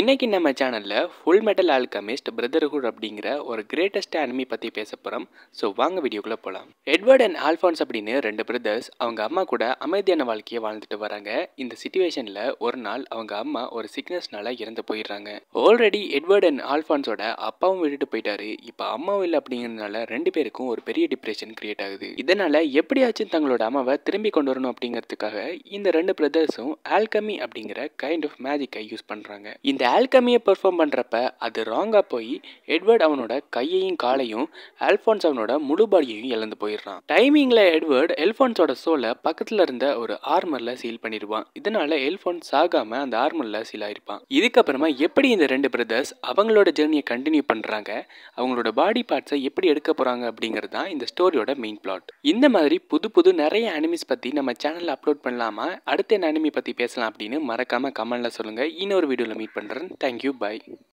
இன்னைக்கு நம்ம சேனல்ல ஃபுல் மெட்டல் ஆல்கெமிஸ்ட் பிரதர்ஹுட் அப்படிங்கற ஒரு கிரேட்டஸ்ட் அனிமி பத்தி பேசப் போறோம். சோ வாங்க வீடியோக்குள்ள போலாம். எட்வர்ட் அண்ட் ஆல்ஃபான்ஸ் அப்படினு ரெண்டு பிரதர்ஸ் அவங்க அம்மா கூட அமைதியான வாழ்க்கையை வாழ்ந்துட்டு வராங்க. இந்த சிச்சுவேஷன்ல ஒரு நாள் அவங்க அம்மா ஒரு சிக்னஸ்னால இறந்து போயிடுறாங்க. ஆல்ரெடி எட்வர்ட் அண்ட் ஆல்ஃபான்ஸோட அப்பாவும் விட்டுட்டு போயிட்டாரு. இப்போ அம்மாவும் இல்லை அப்படிங்கறதுனால ரெண்டு பேருக்கும் ஒரு பெரிய டிப்ரெஷன் கிரியேட் ஆகுது. இதனால எப்படியாச்சும் தங்களோட அம்மாவை திரும்பி கொண்டு வரணும் அப்படிங்கிறதுக்காக இந்த ரெண்டு பிரதர்ஸும் ஆல்கமி அப்படிங்கிற கைண்ட் ஆஃப் மேஜிக்கை யூஸ் பண்றாங்க. இந்த ஆல்கமியை பெர்ஃபார்ம் பண்ணுறப்ப அது ராங்காக போய் எட்வர்ட் அவனோட கையையும் காலையும் ஆல்ஃபான்ஸ் அவனோட முழு பாடியையும் இழந்து போயிடுறான். டைமிங்கில் எட்வர்ட் ஆல்ஃபான்ஸோட சோலை பக்கத்தில் இருந்த ஒரு ஆர்மரில் சீல் பண்ணிடுவான். இதனால ஆல்ஃபான்ஸ் ஆகாம அந்த ஆர்மரில் சீல் ஆயிருப்பான். இதுக்கப்புறமா எப்படி இந்த ரெண்டு பிரதர்ஸ் அவங்களோட ஜேர்னியை கண்டினியூ பண்ணுறாங்க, அவங்களோட பாடி பார்ட்ஸை எப்படி எடுக்க போகிறாங்க அப்படிங்கிறது தான் இந்த ஸ்டோரியோட மெயின் பிளாட். இந்த மாதிரி புது புது நிறைய அனிமிஸ் பற்றி நம்ம சேனலில் அப்லோட் பண்ணலாமா, அடுத்த அனிமி பற்றி பேசலாம் அப்படின்னு மறக்காமல் கமெண்டில் சொல்லுங்கள். இன்னொரு வீடியோவில் மீட் பண்ணுறேன். Thank you. Bye.